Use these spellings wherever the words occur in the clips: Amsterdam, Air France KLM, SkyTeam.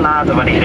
Laten.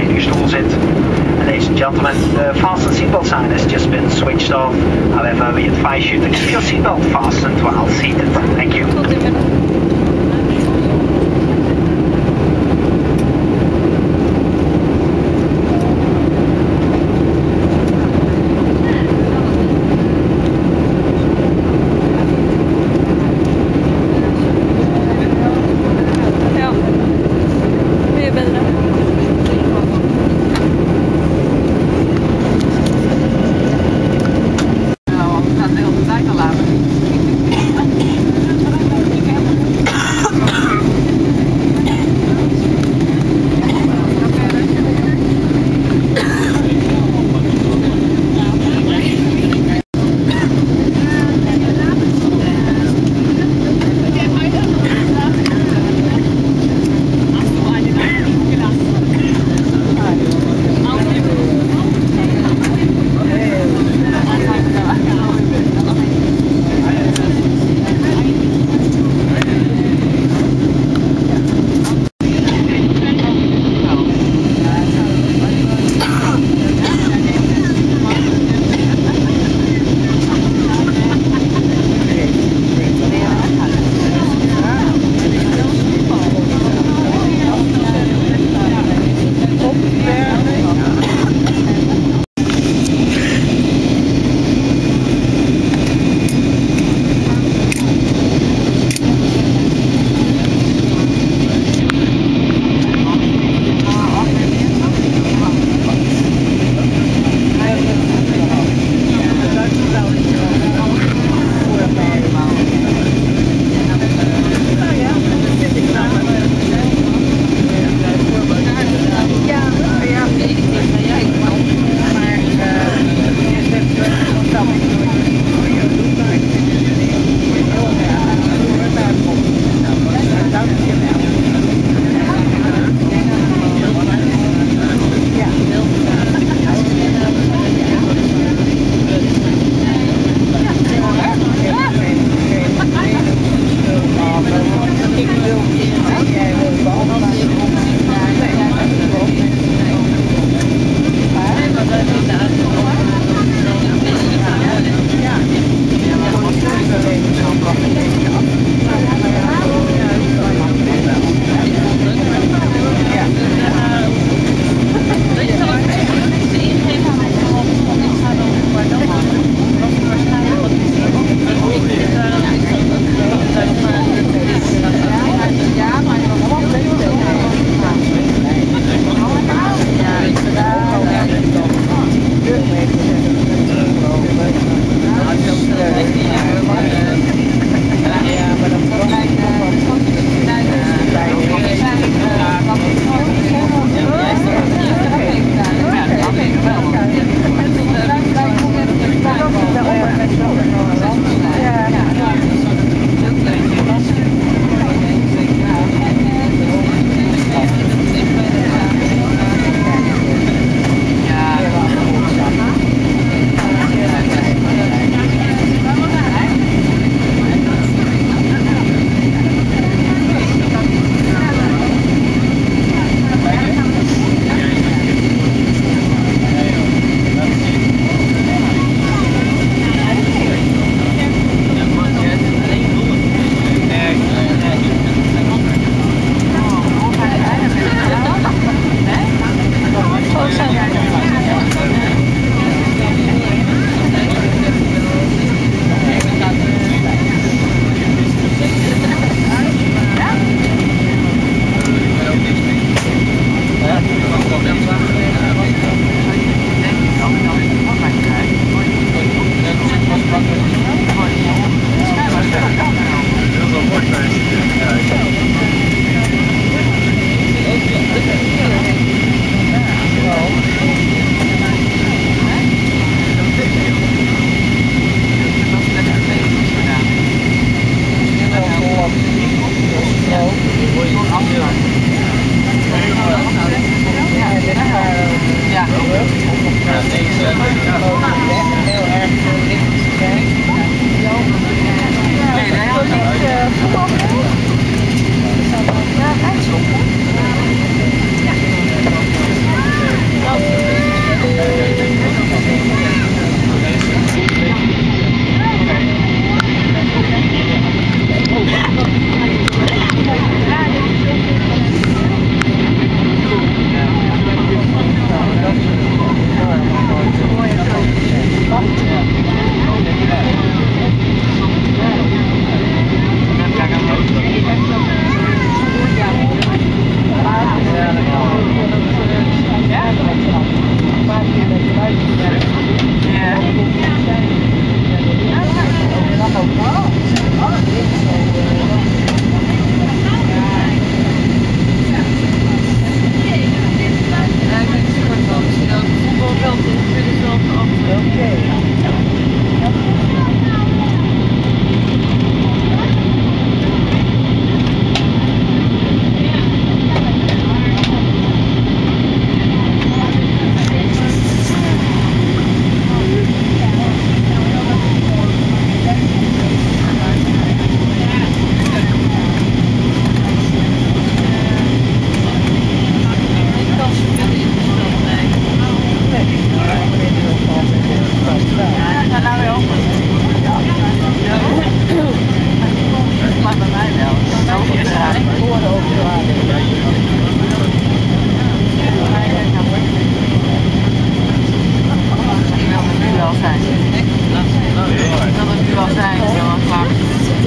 zijn, heel vaak. We zijn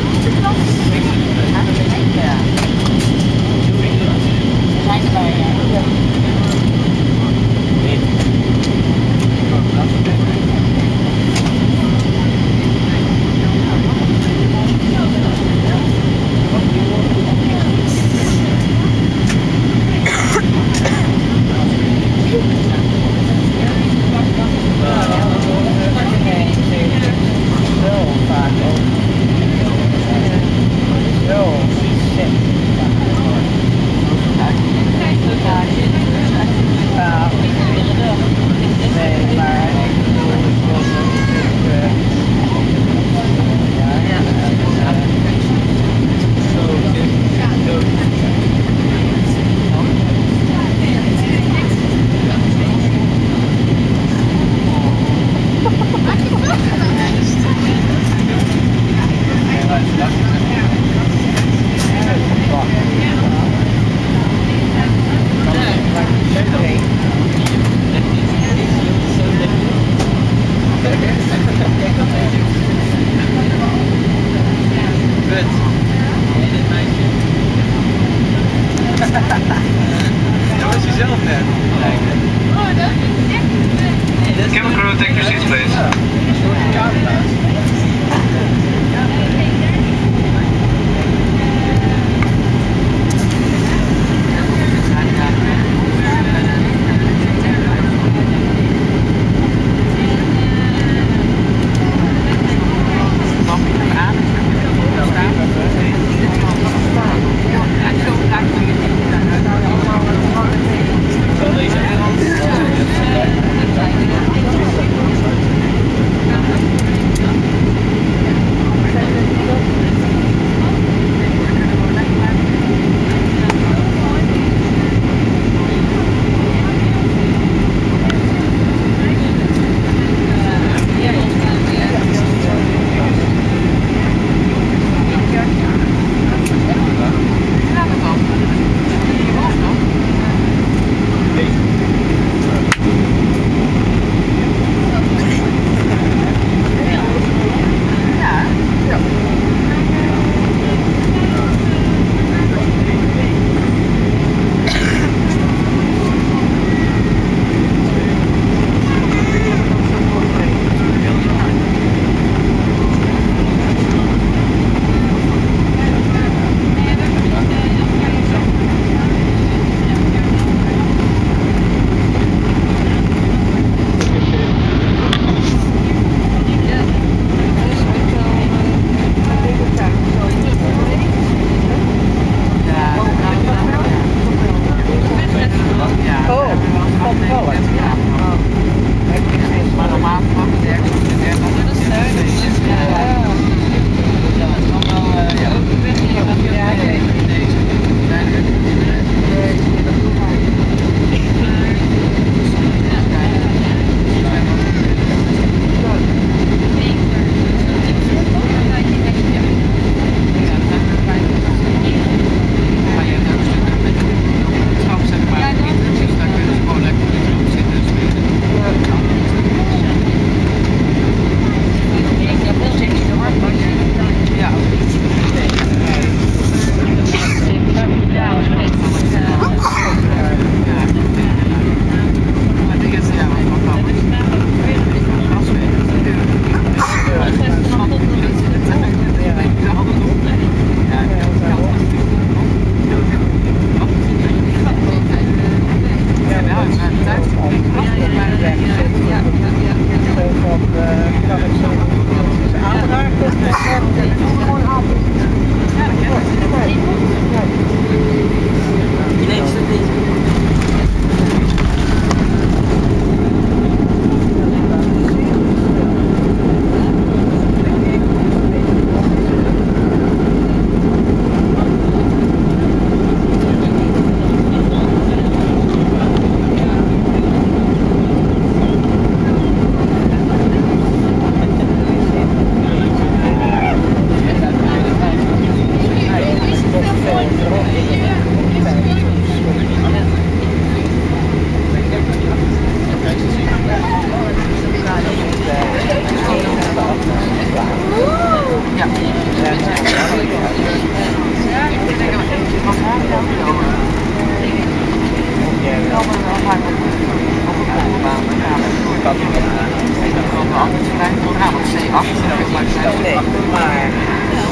erbij, ja. Still back over.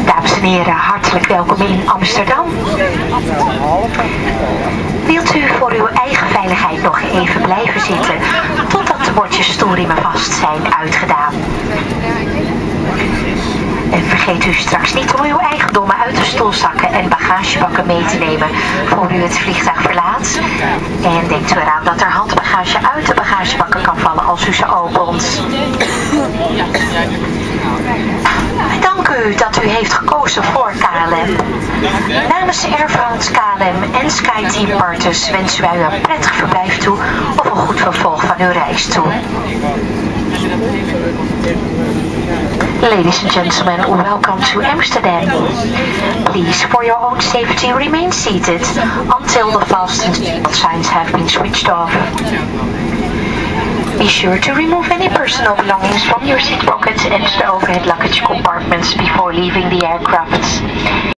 Dames en heren, hartelijk welkom in Amsterdam. Wilt u voor uw eigen veiligheid nog even blijven zitten totdat de bordjes stoelriemen vast zijn uitgedaan? En vergeet u straks niet om uw eigendommen uit de stoelzakken en bagagebakken mee te nemen voor u het vliegtuig verlaat. En denkt u eraan dat er handbagage uit de bagagebakken kan vallen als u ze opent. Dank u dat u heeft gekozen voor KLM. Namens Air France KLM en SkyTeam partners wensen wij u een prettig verblijf toe of een goed vervolg van uw reis toe. Ladies and gentlemen, welcome to Amsterdam. Please, for your own safety, remain seated until the fasten signs have been switched off. Be sure to remove any personal belongings from your seat pockets and the overhead luggage compartments before leaving the aircraft.